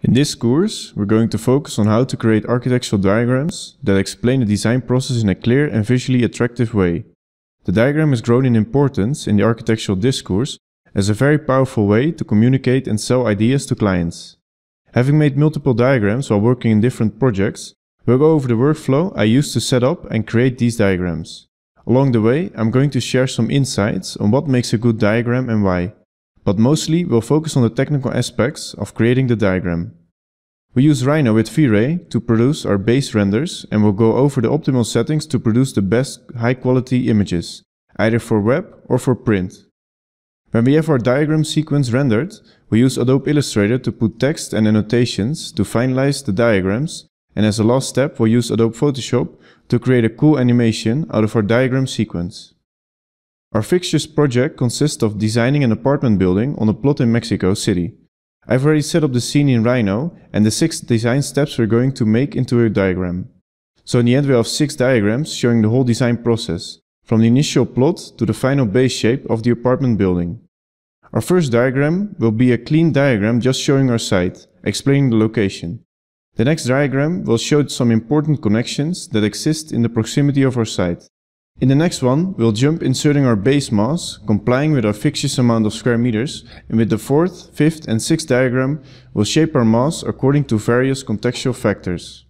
In this course, we're going to focus on how to create architectural diagrams that explain the design process in a clear and visually attractive way. The diagram has grown in importance in the architectural discourse as a very powerful way to communicate and sell ideas to clients. Having made multiple diagrams while working in different projects, we'll go over the workflow I used to set up and create these diagrams. Along the way, I'm going to share some insights on what makes a good diagram and why. But mostly we'll focus on the technical aspects of creating the diagram. We use Rhino with V-Ray to produce our base renders, and we'll go over the optimal settings to produce the best high-quality images, either for web or for print. When we have our diagram sequence rendered, we use Adobe Illustrator to put text and annotations to finalize the diagrams, and as a last step we'll use Adobe Photoshop to create a cool animation out of our diagram sequence. Our fixtures project consists of designing an apartment building on a plot in Mexico City. I've already set up the scene in Rhino and the 6 design steps we're going to make into a diagram. So in the end we have 6 diagrams showing the whole design process, from the initial plot to the final base shape of the apartment building. Our first diagram will be a clean diagram just showing our site, explaining the location. The next diagram will show some important connections that exist in the proximity of our site. In the next one, we'll jump inserting our base mass, complying with our fixtures amount of square meters, and with the 4th, 5th and 6th diagram, we'll shape our mass according to various contextual factors.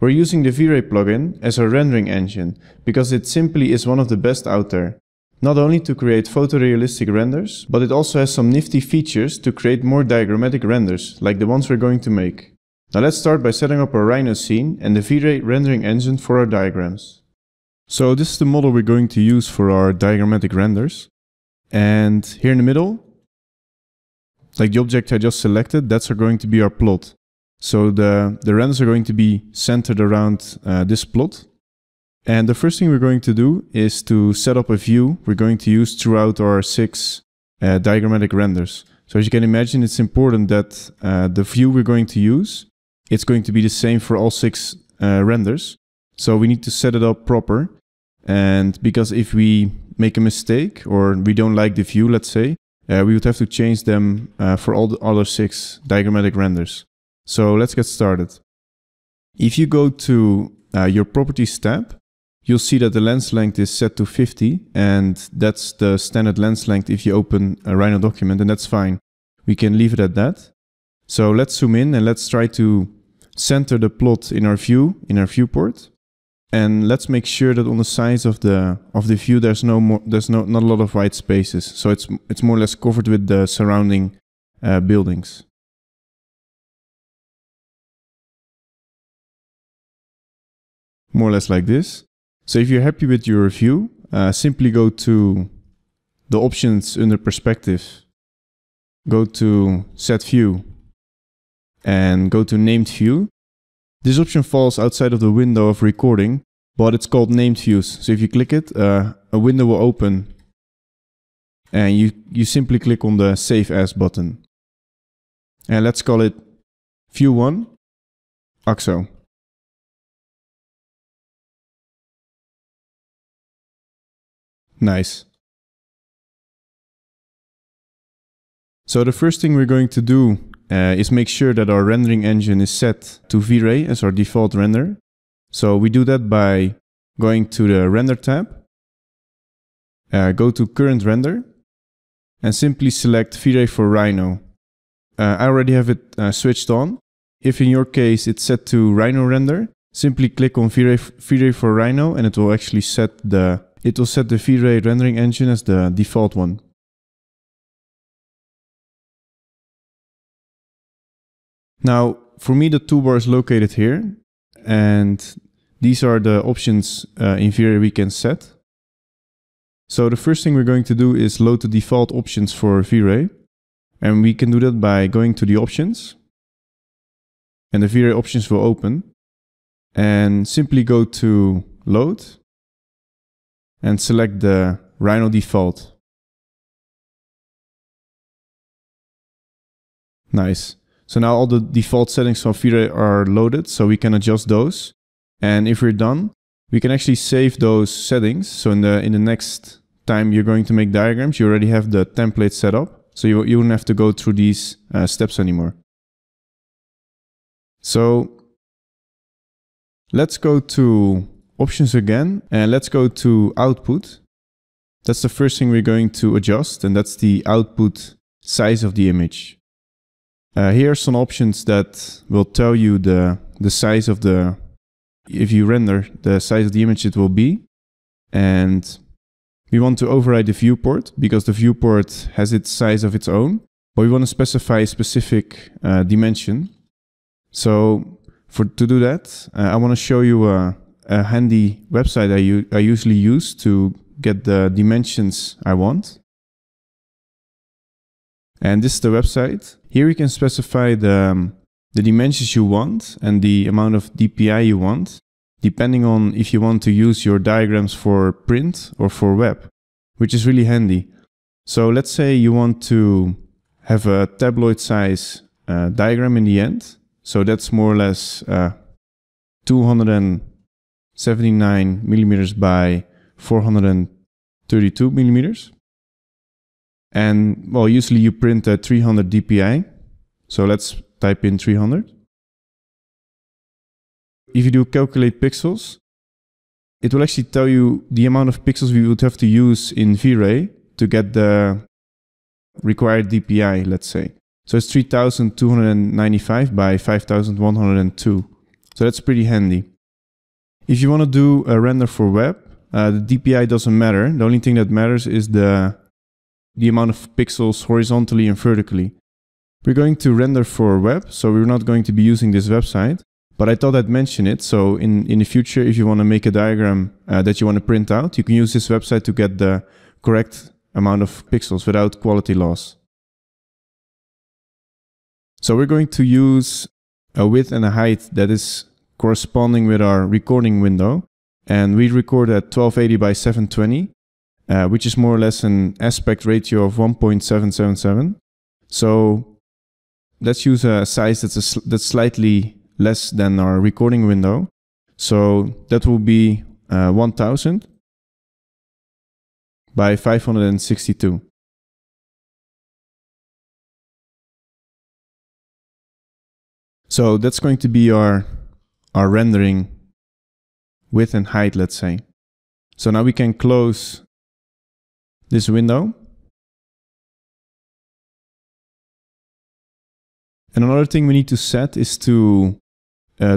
We're using the V-Ray plugin as our rendering engine, because it simply is one of the best out there. Not only to create photorealistic renders, but it also has some nifty features to create more diagrammatic renders, like the ones we're going to make. Now let's start by setting up our Rhino scene and the V-Ray rendering engine for our diagrams. So this is the model we're going to use for our diagrammatic renders. And here in the middle, like the object I just selected, that's going to be our plot. So the renders are going to be centered around this plot. And the first thing we're going to do is to set up a view we're going to use throughout our 6 diagrammatic renders. So as you can imagine, it's important that the view we're going to use, it's going to be the same for all 6 renders. So we need to set it up proper. And because if we make a mistake or we don't like the view, let's say, we would have to change them for all the other 6 diagrammatic renders. So let's get started. If you go to your Properties tab, you'll see that the lens length is set to 50, and that's the standard lens length if you open a Rhino document, and that's fine. We can leave it at that. So let's zoom in and let's try to center the plot in our view, in our viewport. And let's make sure that on the sides of the view there's not a lot of white spaces, so it's more or less covered with the surrounding buildings. More or less like this. So if you're happy with your view, simply go to the options under perspective, go to set view, and go to named view. This option falls outside of the window of recording, but it's called named views. So if you click it, a window will open, and you simply click on the Save As button. And let's call it View 1, AXO. Nice. So the first thing we're going to do is make sure that our rendering engine is set to V-Ray as our default render. So we do that by going to the Render tab, go to Current Render, and simply select V-Ray for Rhino. I already have it switched on. If in your case it's set to Rhino Render, simply click on V-Ray for Rhino, and it will actually set the V-Ray rendering engine as the default one. Now, for me, the toolbar is located here, and these are the options in V-Ray we can set. So the first thing we're going to do is load the default options for V-Ray, and we can do that by going to the options, and the V-Ray options will open, and simply go to load, and select the Rhino default. Nice. So now all the default settings of V-Ray are loaded, so we can adjust those. And if we're done, we can actually save those settings. So in the next time you're going to make diagrams, you already have the template set up, so you won't have to go through these steps anymore. So let's go to options again, and let's go to output. That's the first thing we're going to adjust, and that's the output size of the image. Here are some options that will tell you the size of the, if you render, the size of the image it will be. And we want to override the viewport because the viewport has its size of its own, but we want to specify a specific dimension. So to do that, I want to show you a handy website I usually use to get the dimensions I want. And this is the website. Here you can specify the dimensions you want and the amount of DPI you want, depending on if you want to use your diagrams for print or for web, which is really handy. So let's say you want to have a tabloid size diagram in the end. So that's more or less 279 millimeters by 432 millimeters. And well, usually you print a 300 DPI. So let's type in 300. If you do calculate pixels, it will actually tell you the amount of pixels we would have to use in V-Ray to get the required DPI, let's say. So it's 3295 by 5102. So that's pretty handy. If you want to do a render for web, the DPI doesn't matter. The only thing that matters is the amount of pixels horizontally and vertically. We're going to render for web, so we're not going to be using this website, but I thought I'd mention it. So in the future, if you want to make a diagram that you want to print out, you can use this website to get the correct amount of pixels without quality loss. So we're going to use a width and a height that is corresponding with our recording window. And we record at 1280 by 720. Which is more or less an aspect ratio of 1.777. So let's use a size that's slightly less than our recording window. So that will be 1000 by 562. So that's going to be our rendering width and height, let's say. So now we can close this window. And another thing we need to set is to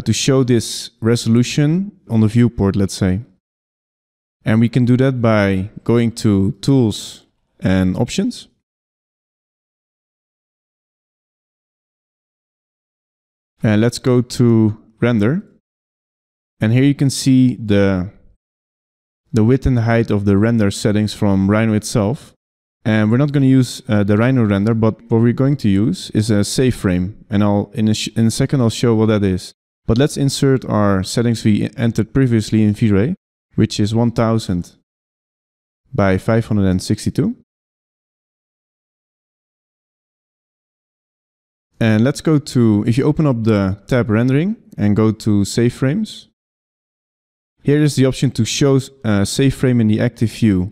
show this resolution on the viewport, let's say. And we can do that by going to Tools and Options. And let's go to Render. And here you can see the width and the height of the render settings from Rhino itself. And we're not going to use the Rhino render, but what we're going to use is a save frame. And in a second, I'll show what that is. But let's insert our settings we entered previously in V-Ray, which is 1000 by 562. And let's go to, if you open up the tab rendering and go to save frames, here is the option to show save frame in the active view.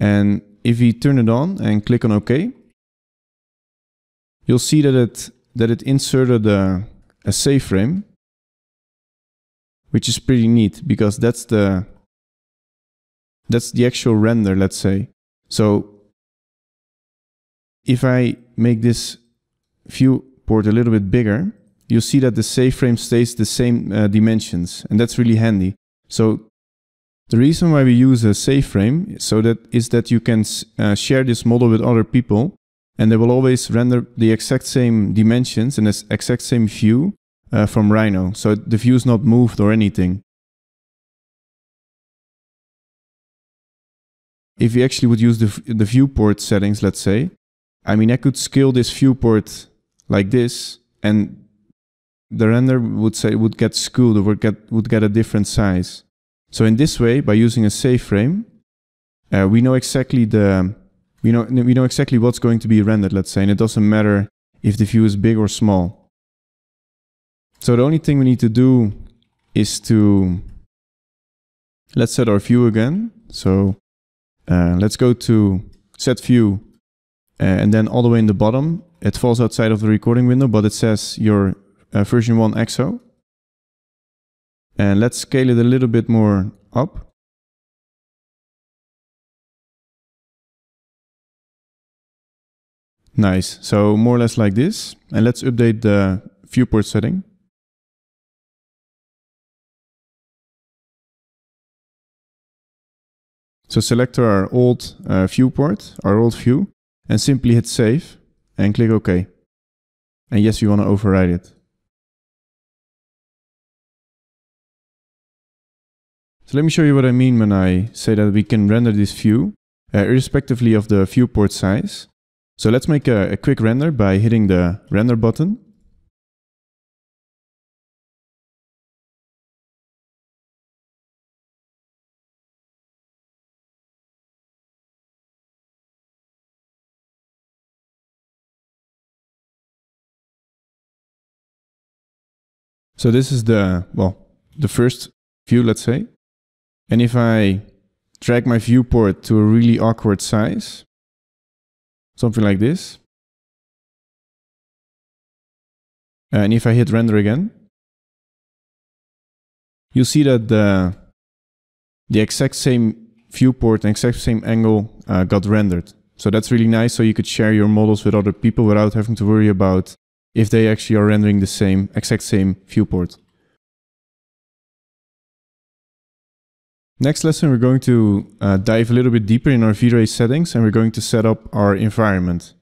And if we turn it on and click on OK, you'll see that it inserted a save frame, which is pretty neat because that's the actual render, let's say. So if I make this viewport a little bit bigger, you'll see that the save frame stays the same dimensions, and that's really handy. So the reason why we use a save frame is that you can share this model with other people, and they will always render the exact same dimensions and the exact same view from Rhino. So the view is not moved or anything. If you actually would use the viewport settings, let's say, I mean, I could scale this viewport like this, and the render would get skewed or would get a different size. So in this way, by using a save frame, we know exactly what's going to be rendered, let's say, and it doesn't matter if the view is big or small. So the only thing we need to do is to, let's set our view again. So let's go to set view, and then all the way in the bottom, it falls outside of the recording window, but it says your version 1 EXO. And let's scale it a little bit more up. Nice, so more or less like this. And let's update the viewport setting. So select our old viewport, our old view, and simply hit save and click OK. And yes, we want to override it. So let me show you what I mean when I say that we can render this view irrespectively of the viewport size. So let's make a quick render by hitting the render button. So this is the first view, let's say. And if I drag my viewport to a really awkward size, something like this. And if I hit render again, you'll see that the exact same viewport and exact same angle got rendered. So that's really nice. So you could share your models with other people without having to worry about if they actually are rendering the exact same viewport. Next lesson, we're going to dive a little bit deeper in our V-Ray settings, and we're going to set up our environment.